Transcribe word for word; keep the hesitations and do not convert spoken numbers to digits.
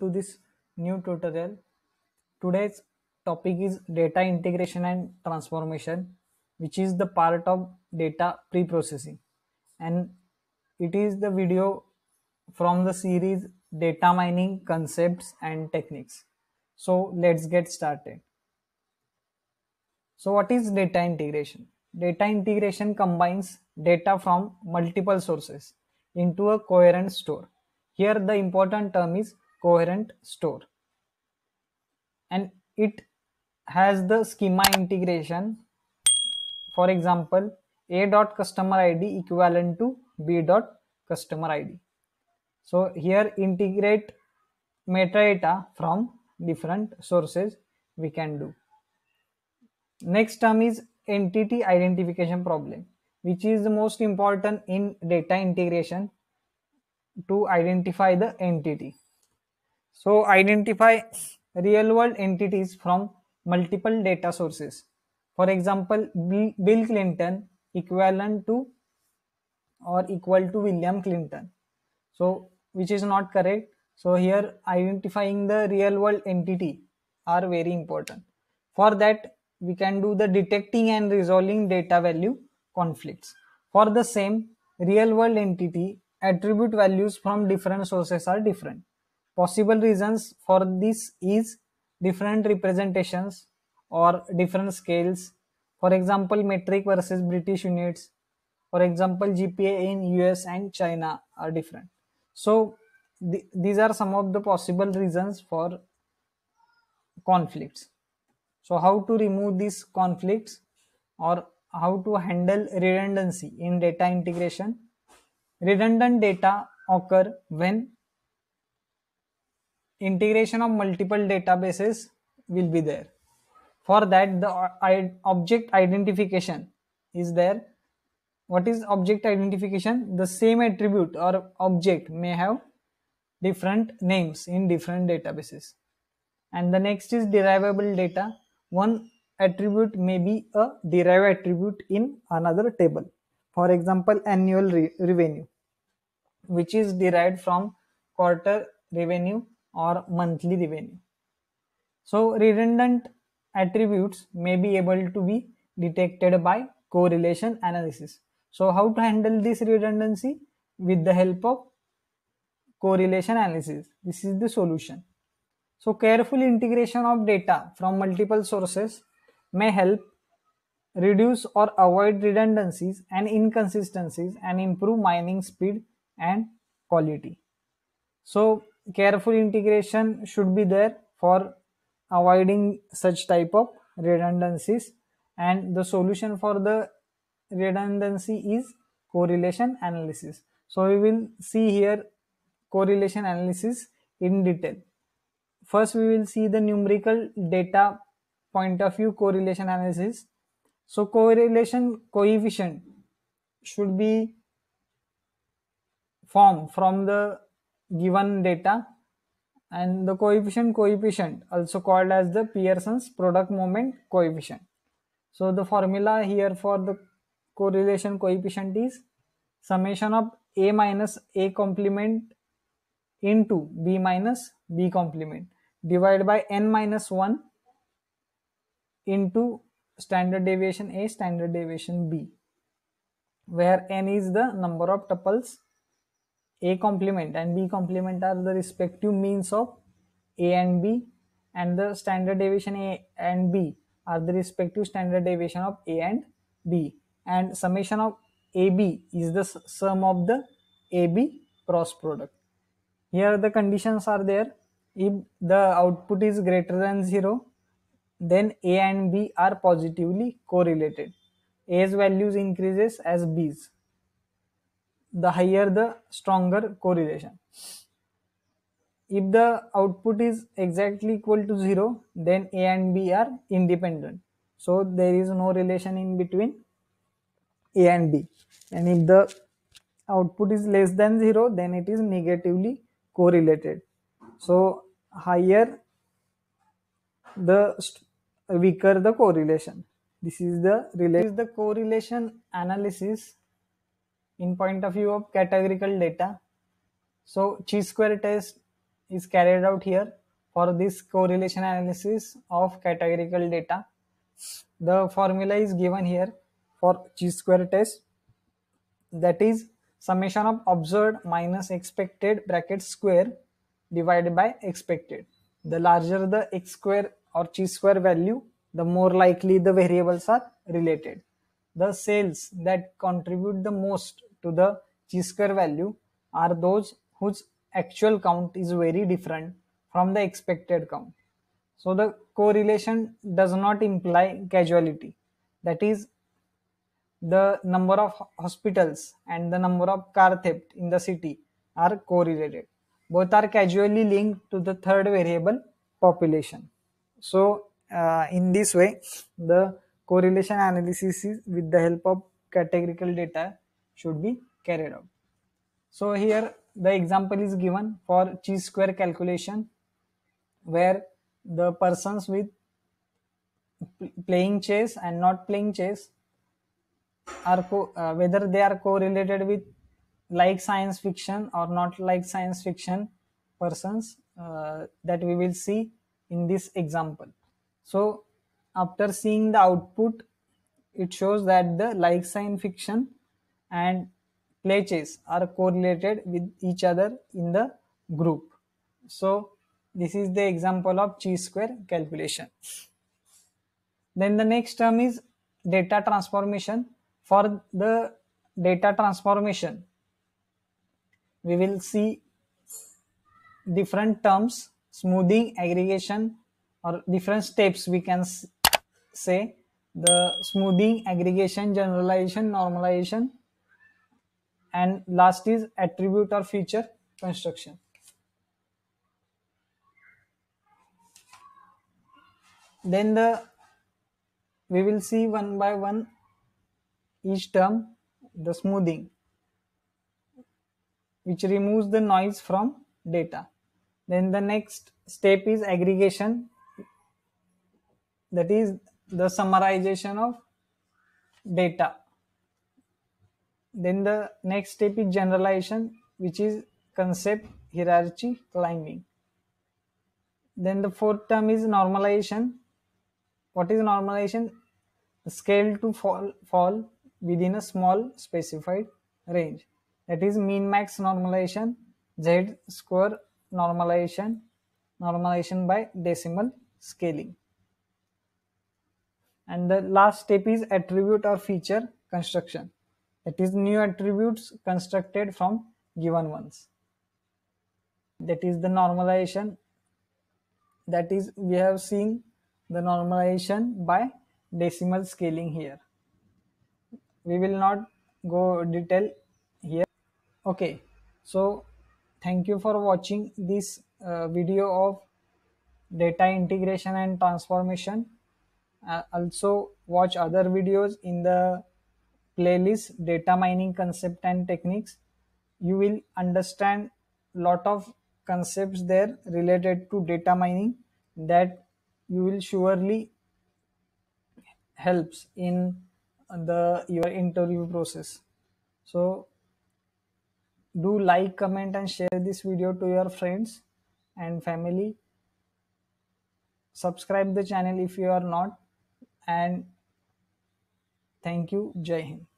To this new tutorial. Today's topic is data integration and transformation, which is the part of data pre-processing, and it is the video from the series data mining concepts and techniques. So let's get started. So what is data integration? Data integration combines data from multiple sources into a coherent store. Here the important term is coherent store, and it has the schema integration. For example, a dot customer id equivalent to b dot customer id. So here integrate metadata from different sources we can do. Next term is entity identification problem, which is the most important in data integration to identify the entity. So identify real world entities from multiple data sources. For example, Bill Clinton equivalent to or equal to William Clinton, so which is not correct. So here identifying the real world entity are very important. For that we can do the detecting and resolving data value conflicts. For the same real world entity, attribute values from different sources are different. Possible reasons for this is different representations or different scales. For example, metric versus British units. For example, G P A in U S and China are different. So th- these are some of the possible reasons for conflicts. So how to remove these conflicts or how to handle redundancy in data integration. Redundant data occur when integration of multiple databases will be there. For that, the object identification is there. What is object identification? The same attribute or object may have different names in different databases. And the next is derivable data. One attribute may be a derived attribute in another table. For example, annual re revenue, which is derived from quarter revenue or monthly revenue. So redundant attributes may be able to be detected by correlation analysis. So how to handle this redundancy? With the help of correlation analysis. This is the solution. So careful integration of data from multiple sources may help reduce or avoid redundancies and inconsistencies and improve mining speed and quality. So careful integration should be there for avoiding such type of redundancies, and the solution for the redundancy is correlation analysis. So we will see here correlation analysis in detail. First we will see the numerical data point of view correlation analysis. So correlation coefficient should be formed from the given data, and the coefficient coefficient also called as the Pearson's product moment coefficient. So the formula here for the correlation coefficient is summation of a minus a complement into b minus b complement divided by n minus one into standard deviation a, standard deviation b, where n is the number of tuples, a complement and b complement are the respective means of a and b, and the standard deviation a and b are the respective standard deviation of a and b, and summation of ab is the sum of the ab cross product. Here the conditions are there. If the output is greater than zero, then a and b are positively correlated. A's values increases as b's. The higher the stronger correlation. If the output is exactly equal to zero, then A and B are independent. So there is no relation in between A and B. And if the output is less than zero, then it is negatively correlated. So higher the weaker the correlation. This is the relation. This is the correlation analysis in point of view of categorical data. So chi-square test is carried out here for this correlation analysis of categorical data. The formula is given here for chi-square test, that is summation of observed minus expected bracket square divided by expected. The larger the x square or chi-square value, the more likely the variables are related. The cells that contribute the most to the chi-square value are those whose actual count is very different from the expected count. So the correlation does not imply causality. That is, the number of hospitals and the number of car theft in the city are correlated. Both are causally linked to the third variable, population. So uh, in this way, the correlation analysis is with the help of categorical data should be carried out. So here the example is given for chi-square calculation, where the persons with playing chess and not playing chess are co uh, whether they are correlated with like science fiction or not like science fiction persons, uh, that we will see in this example. So after seeing the output, it shows that the like science fiction and play chess are correlated with each other in the group. So this is the example of chi-square calculation. Then the next term is data transformation. For the data transformation, we will see different terms, smoothing, aggregation, or different steps we can say. The smoothing, aggregation, generalization, normalization, and last is attribute or feature construction. Then the we will see one by one each term. The smoothing, which removes the noise from data. Then the next step is aggregation, that is the summarization of data. Then the next step is generalization, which is concept hierarchy climbing. Then the fourth term is normalization. What is normalization? The scale to fall, fall within a small specified range. That is min-max normalization, z-score normalization, normalization by decimal scaling. And the last step is attribute or feature construction. That is new attributes constructed from given ones. That is the normalization. That is, we have seen the normalization by decimal scaling here. We will not go detail here. Okay, so thank you for watching this uh, video of data integration and transformation. Uh, also watch other videos in the playlist data mining concept and techniques. You will understand lot of concepts there related to data mining that you will surely helps in the your interview process. So do like, comment and share this video to your friends and family. Subscribe the channel if you are not, and thank you. Jai Hind.